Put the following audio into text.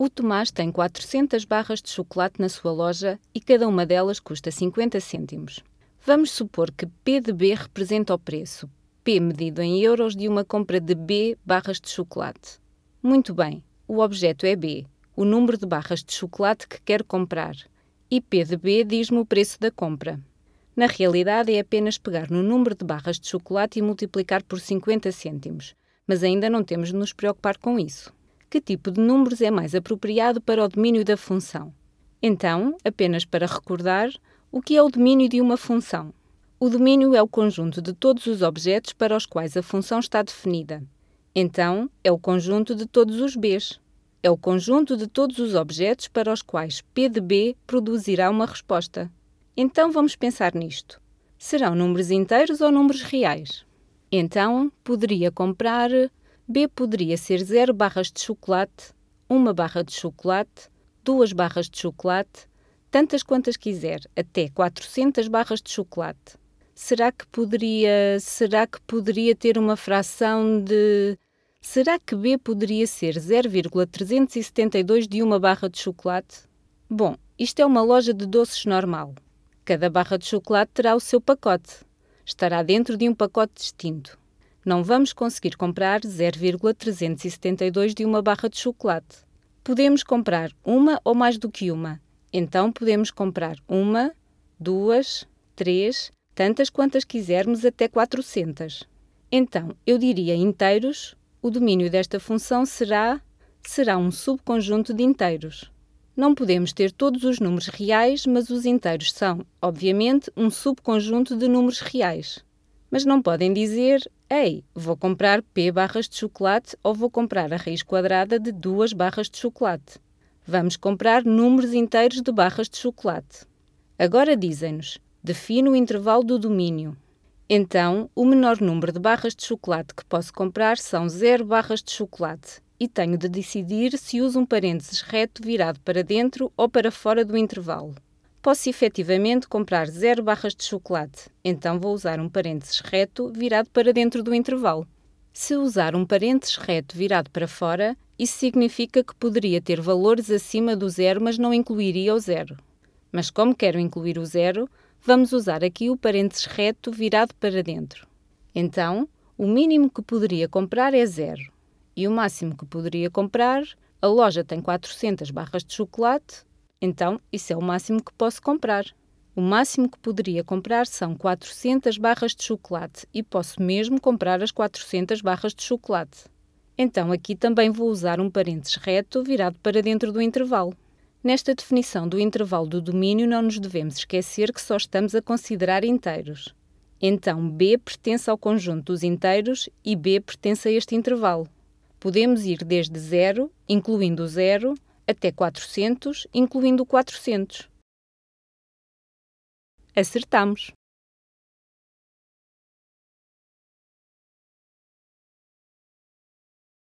O Tomás tem 400 barras de chocolate na sua loja e cada uma delas custa 50 cêntimos. Vamos supor que P de B representa o preço, P medido em euros, de uma compra de B barras de chocolate. Muito bem, o objeto é B, o número de barras de chocolate que quero comprar, e P de B diz-me o preço da compra. Na realidade, é apenas pegar no número de barras de chocolate e multiplicar por 50 cêntimos, mas ainda não temos de nos preocupar com isso. Que tipo de números é mais apropriado para o domínio da função? Então, apenas para recordar, o que é o domínio de uma função? O domínio é o conjunto de todos os objetos para os quais a função está definida. Então, é o conjunto de todos os Bs. É o conjunto de todos os objetos para os quais P de B produzirá uma resposta. Então, vamos pensar nisto. Serão números inteiros ou números reais? Então, poderia comprar... B poderia ser 0 barras de chocolate, 1 barra de chocolate, 2 barras de chocolate, tantas quantas quiser, até 400 barras de chocolate. Será que poderia ter uma fração de... Será que B poderia ser 0,372 de uma barra de chocolate? Bom, isto é uma loja de doces normal. Cada barra de chocolate terá o seu pacote. Estará dentro de um pacote distinto. Não vamos conseguir comprar 0,372 de uma barra de chocolate. Podemos comprar uma ou mais do que uma. Então podemos comprar uma, duas, três, tantas quantas quisermos, até 400. Então, eu diria inteiros, o domínio desta função será um subconjunto de inteiros. Não podemos ter todos os números reais, mas os inteiros são, obviamente, um subconjunto de números reais. Mas não podem dizer, ei, vou comprar P barras de chocolate ou vou comprar a raiz quadrada de 2 barras de chocolate. Vamos comprar números inteiros de barras de chocolate. Agora dizem-nos, define o intervalo do domínio. Então, o menor número de barras de chocolate que posso comprar são 0 barras de chocolate e tenho de decidir se uso um parênteses reto virado para dentro ou para fora do intervalo. Posso efetivamente comprar 0 barras de chocolate, então vou usar um parênteses reto virado para dentro do intervalo. Se usar um parênteses reto virado para fora, isso significa que poderia ter valores acima do zero, mas não incluiria o zero. Mas como quero incluir o zero, vamos usar aqui o parênteses reto virado para dentro. Então, o mínimo que poderia comprar é 0. E o máximo que poderia comprar, a loja tem 400 barras de chocolate... Então, isso é o máximo que posso comprar. O máximo que poderia comprar são 400 barras de chocolate e posso mesmo comprar as 400 barras de chocolate. Então, aqui também vou usar um parênteses reto virado para dentro do intervalo. Nesta definição do intervalo do domínio, não nos devemos esquecer que só estamos a considerar inteiros. Então, B pertence ao conjunto dos inteiros e B pertence a este intervalo. Podemos ir desde 0, incluindo o 0, até 400, incluindo 400. Acertamos!